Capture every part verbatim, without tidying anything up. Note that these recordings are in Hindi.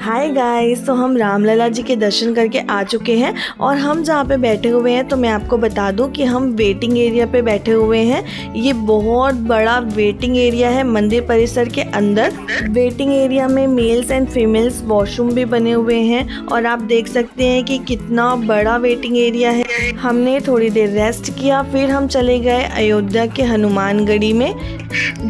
हाय गाइस, तो हम रामलला जी के दर्शन करके आ चुके हैं और हम जहाँ पे बैठे हुए हैं तो मैं आपको बता दूं कि हम वेटिंग एरिया पे बैठे हुए हैं। ये बहुत बड़ा वेटिंग एरिया है मंदिर परिसर के अंदर। वेटिंग एरिया में मेल्स एंड फीमेल्स वॉशरूम भी बने हुए हैं और आप देख सकते हैं कि कितना बड़ा वेटिंग एरिया है। हमने थोड़ी देर रेस्ट किया, फिर हम चले गए अयोध्या के हनुमानगढ़ी में।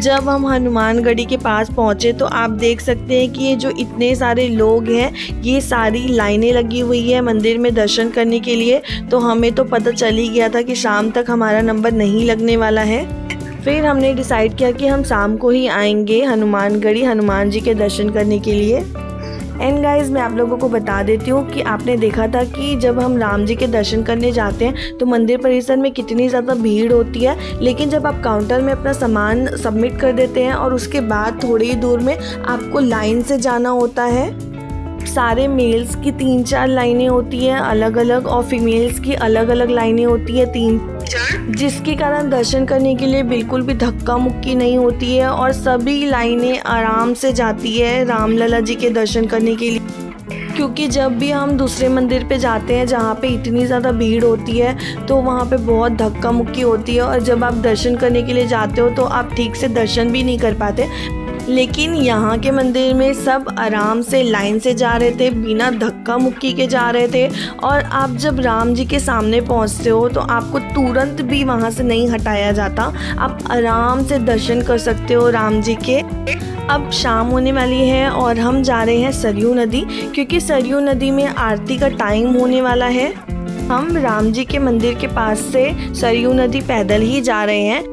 जब हम हनुमानगढ़ी के पास पहुँचे तो आप देख सकते हैं कि ये जो इतने सारे लोग हैं, ये सारी लाइनें लगी हुई है मंदिर में दर्शन करने के लिए। तो हमें तो पता चल ही गया था कि शाम तक हमारा नंबर नहीं लगने वाला है। फिर हमने डिसाइड किया कि हम शाम को ही आएंगे हनुमानगढ़ी हनुमान जी के दर्शन करने के लिए। एंड गाइज, मैं आप लोगों को बता देती हूँ कि आपने देखा था कि जब हम राम जी के दर्शन करने जाते हैं तो मंदिर परिसर में कितनी ज़्यादा भीड़ होती है, लेकिन जब आप काउंटर में अपना सामान सबमिट कर देते हैं और उसके बाद थोड़ी ही दूर में आपको लाइन से जाना होता है। सारे मेल्स की तीन चार लाइनें होती हैं अलग अलग और फीमेल्स की अलग अलग लाइनें होती है तीन, जिसके कारण दर्शन करने के लिए बिल्कुल भी धक्का मुक्की नहीं होती है और सभी लाइनें आराम से जाती है रामलला जी के दर्शन करने के लिए। क्योंकि जब भी हम दूसरे मंदिर पे जाते हैं जहाँ पे इतनी ज़्यादा भीड़ होती है तो वहाँ पे बहुत धक्का मुक्की होती है और जब आप दर्शन करने के लिए जाते हो तो आप ठीक से दर्शन भी नहीं कर पाते। लेकिन यहाँ के मंदिर में सब आराम से लाइन से जा रहे थे, बिना धक्का मुक्की के जा रहे थे और आप जब राम जी के सामने पहुँचते हो तो आपको तुरंत भी वहाँ से नहीं हटाया जाता, आप आराम से दर्शन कर सकते हो राम जी के। अब शाम होने वाली है और हम जा रहे हैं सरयू नदी, क्योंकि सरयू नदी में आरती का टाइम होने वाला है। हम राम जी के मंदिर के पास से सरयू नदी पैदल ही जा रहे हैं।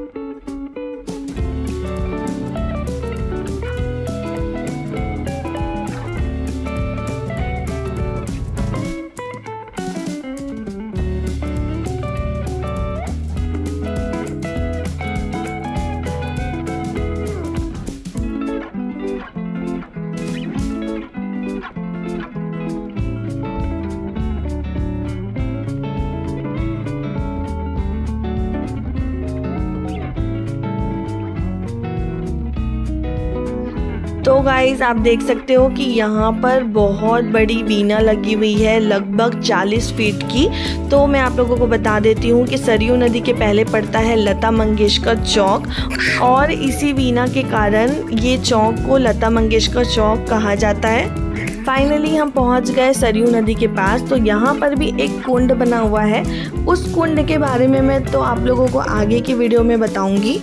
तो गाइज, आप देख सकते हो कि यहाँ पर बहुत बड़ी वीणा लगी हुई है लगभग चालीस फीट की। तो मैं आप लोगों को बता देती हूँ कि सरयू नदी के पहले पड़ता है लता मंगेशकर चौक और इसी वीणा के कारण ये चौक को लता मंगेशकर चौक कहा जाता है। फाइनली हम पहुंच गए सरयू नदी के पास। तो यहाँ पर भी एक कुंड बना हुआ है, उस कुंड के बारे में मैं तो आप लोगों को आगे की वीडियो में बताऊंगी।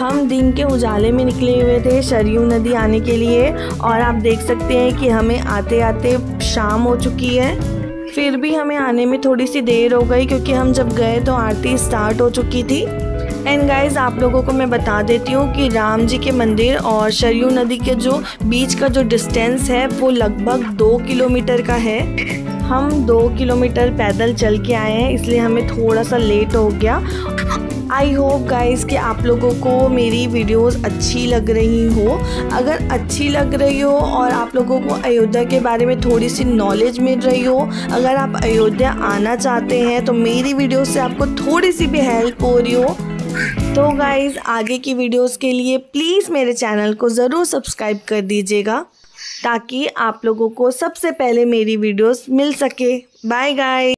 हम दिन के उजाले में निकले हुए थे सरयू नदी आने के लिए और आप देख सकते हैं कि हमें आते आते शाम हो चुकी है। फिर भी हमें आने में थोड़ी सी देर हो गई क्योंकि हम जब गए तो आरती स्टार्ट हो चुकी थी। एंड गाइज, आप लोगों को मैं बता देती हूँ कि राम जी के मंदिर और सरयू नदी के जो बीच का जो डिस्टेंस है वो लगभग दो किलोमीटर का है। हम दो किलोमीटर पैदल चल के आए हैं, इसलिए हमें थोड़ा सा लेट हो गया। आई होप गाइज कि आप लोगों को मेरी वीडियोस अच्छी लग रही हो। अगर अच्छी लग रही हो और आप लोगों को अयोध्या के बारे में थोड़ी सी नॉलेज मिल रही हो, अगर आप अयोध्या आना चाहते हैं तो मेरी वीडियो से आपको थोड़ी सी भी हेल्प हो रही हो तो गाइज़, आगे की वीडियोस के लिए प्लीज़ मेरे चैनल को ज़रूर सब्सक्राइब कर दीजिएगा ताकि आप लोगों को सबसे पहले मेरी वीडियोस मिल सके। Bye guys.